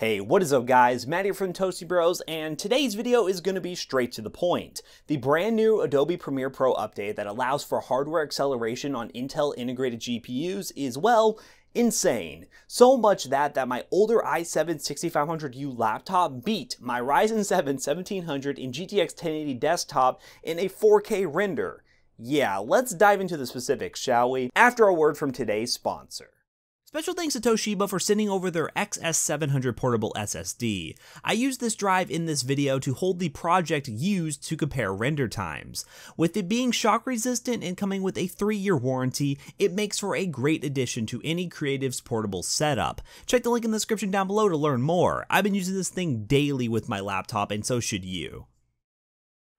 Hey, what is up guys? Matt here from Toasty Bros, and today's video is going to be straight to the point. The brand new Adobe Premiere Pro update that allows for hardware acceleration on Intel integrated GPUs is, well, insane. So much that my older i7-6500U laptop beat my Ryzen 7 1700 and GTX 1080 desktop in a 4K render. Yeah, let's dive into the specifics, shall we? After a word from today's sponsor. Special thanks to Toshiba for sending over their XS700 portable SSD. I used this drive in this video to hold the project used to compare render times. With it being shock resistant and coming with a 3-year warranty, it makes for a great addition to any creative's portable setup. Check the link in the description down below to learn more. I've been using this thing daily with my laptop, and so should you.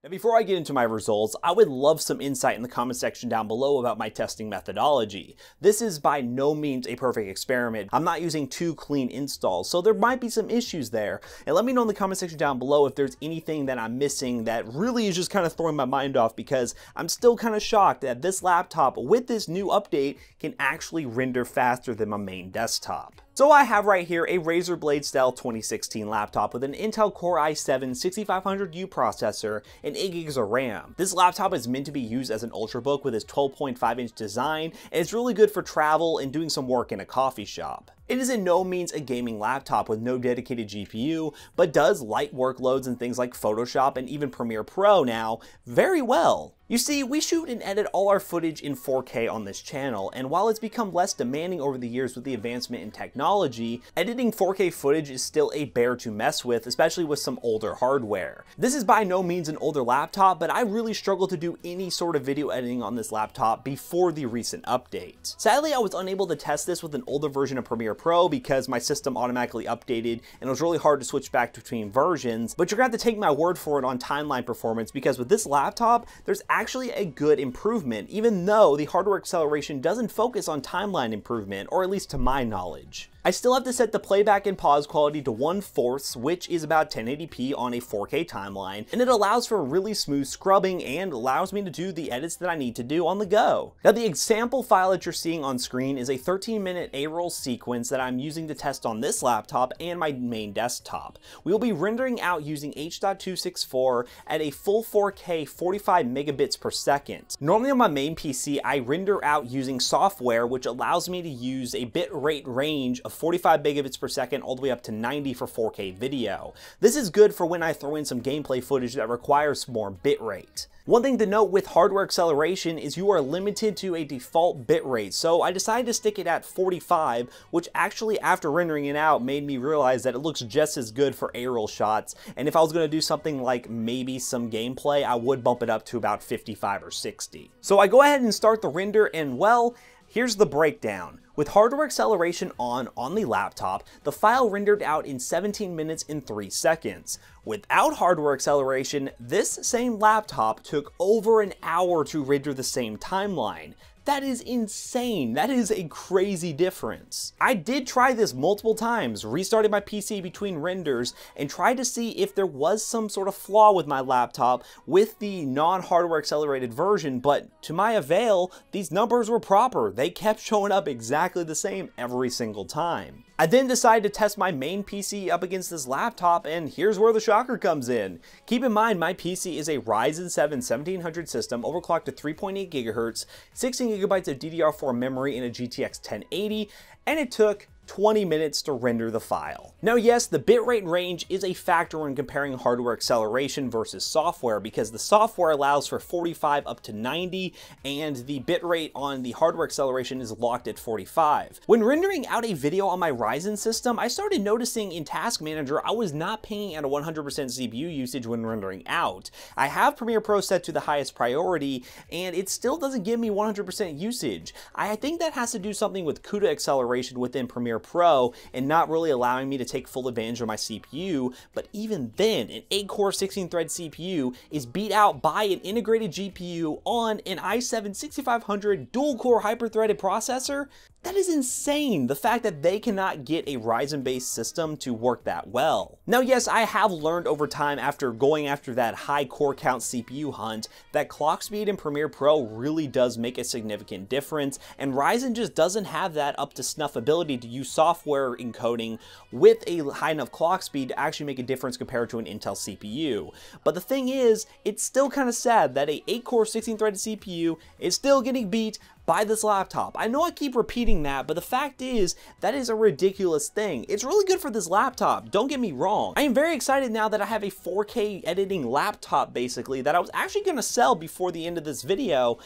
Now, before I get into my results, I would love some insight in the comment section down below about my testing methodology. This is by no means a perfect experiment. I'm not using 2 clean installs, so there might be some issues there. And let me know in the comment section down below if there's anything that I'm missing that really is just kind of throwing my mind off, because I'm still kind of shocked that this laptop with this new update can actually render faster than my main desktop. So I have right here a Razer Blade Stealth 2016 laptop with an Intel Core i7-6500U processor and 8 gigs of RAM. This laptop is meant to be used as an ultrabook with its 12.5-inch design, and it's really good for travel and doing some work in a coffee shop. It is in no means a gaming laptop with no dedicated GPU, but does light workloads and things like Photoshop and even Premiere Pro now very well. You see, we shoot and edit all our footage in 4K on this channel, and while it's become less demanding over the years with the advancement in technology, editing 4K footage is still a bear to mess with, especially with some older hardware. This is by no means an older laptop, but I really struggled to do any sort of video editing on this laptop before the recent update. Sadly, I was unable to test this with an older version of Premiere Pro because my system automatically updated and it was really hard to switch back between versions, but you're gonna have to take my word for it on timeline performance, because with this laptop there's actually a good improvement, even though the hardware acceleration doesn't focus on timeline improvement, or at least to my knowledge. I still have to set the playback and pause quality to 1/4, which is about 1080p on a 4K timeline, and it allows for really smooth scrubbing and allows me to do the edits that I need to do on the go. Now, the example file that you're seeing on screen is a 13-minute A-roll sequence that I'm using to test on this laptop and my main desktop. We will be rendering out using H.264 at a full 4K 45 megabits per second. Normally on my main PC, I render out using software, which allows me to use a bitrate range of 45 megabits per second all the way up to 90 for 4K video. This is good for when I throw in some gameplay footage that requires more bitrate. One thing to note with hardware acceleration is you are limited to a default bitrate, so I decided to stick it at 45, which actually after rendering it out made me realize that it looks just as good for aerial shots, and if I was going to do something like maybe some gameplay, I would bump it up to about 55 or 60. So I go ahead and start the render, and well, here's the breakdown. With hardware acceleration on the laptop, the file rendered out in 17 minutes and 3 seconds. Without hardware acceleration, this same laptop took over an hour to render the same timeline. That is insane. That is a crazy difference. I did try this multiple times, restarted my PC between renders and tried to see if there was some sort of flaw with my laptop with the non-hardware accelerated version, but to my avail, these numbers were proper. They kept showing up exactly the same every single time. I then decided to test my main PC up against this laptop, and here's where the shocker comes in. Keep in mind, my PC is a Ryzen 7 1700 system overclocked to 3.8 GHz, 16 GB of DDR4 memory in a GTX 1080, and it took 20 minutes to render the file. Now, yes, the bitrate range is a factor when comparing hardware acceleration versus software, because the software allows for 45 up to 90, and the bitrate on the hardware acceleration is locked at 45. When rendering out a video on my Ryzen system, I started noticing in Task Manager I was not pinging at a 100% CPU usage when rendering out. I have Premiere Pro set to the highest priority, and it still doesn't give me 100% usage. I think that has to do something with CUDA acceleration within Premiere Pro and not really allowing me to take full advantage of my CPU, but even then, an 8-core 16-thread CPU is beat out by an integrated GPU on an i7-6500 dual-core hyper-threaded processor? That is insane, the fact that they cannot get a Ryzen-based system to work that well. Now, yes, I have learned over time after going after that high core count CPU hunt that clock speed in Premiere Pro really does make a significant difference, and Ryzen just doesn't have that up to snuff ability to use software encoding with a high enough clock speed to actually make a difference compared to an Intel CPU. But the thing is, it's still kind of sad that a 8-core 16-threaded CPU is still getting beat by this laptop. I know I keep repeating that, but the fact is, that is a ridiculous thing. It's really good for this laptop, don't get me wrong. I am very excited now that I have a 4K editing laptop, basically, that I was actually gonna sell before the end of this video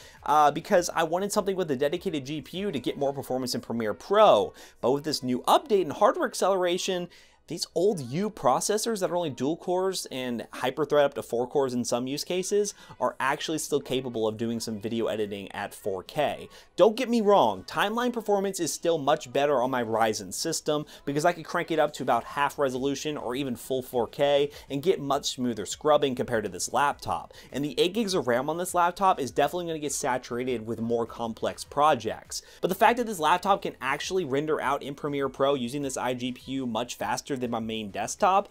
because I wanted something with a dedicated GPU to get more performance in Premiere Pro. But with this new update and hardware acceleration, these old U processors that are only dual cores and hyper-thread up to 4 cores in some use cases are actually still capable of doing some video editing at 4K. Don't get me wrong, timeline performance is still much better on my Ryzen system because I could crank it up to about half resolution or even full 4K and get much smoother scrubbing compared to this laptop. And the 8 gigs of RAM on this laptop is definitely going to get saturated with more complex projects. But the fact that this laptop can actually render out in Premiere Pro using this iGPU much faster than my main desktop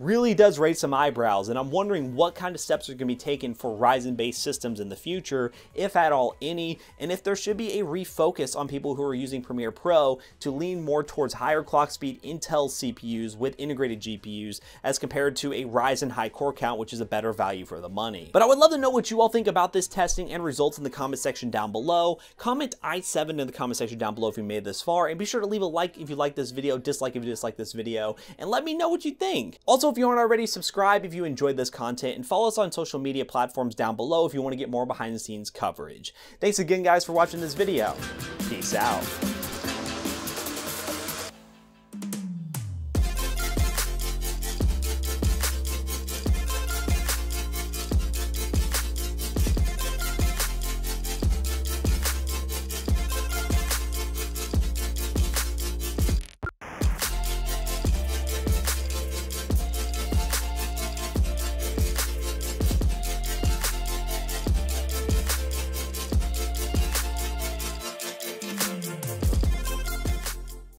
really does raise some eyebrows, and I'm wondering what kind of steps are going to be taken for Ryzen-based systems in the future, if at all any, and if there should be a refocus on people who are using Premiere Pro to lean more towards higher clock speed Intel CPUs with integrated GPUs as compared to a Ryzen high core count, which is a better value for the money. But I would love to know what you all think about this testing and results in the comment section down below. Comment i7 in the comment section down below if you made it this far, and be sure to leave a like if you like this video, dislike if you dislike this video, and let me know what you think. Also, if you aren't already, subscribe if you enjoyed this content and follow us on social media platforms down below if you want to get more behind the scenes coverage. Thanks again, guys, for watching this video. Peace out.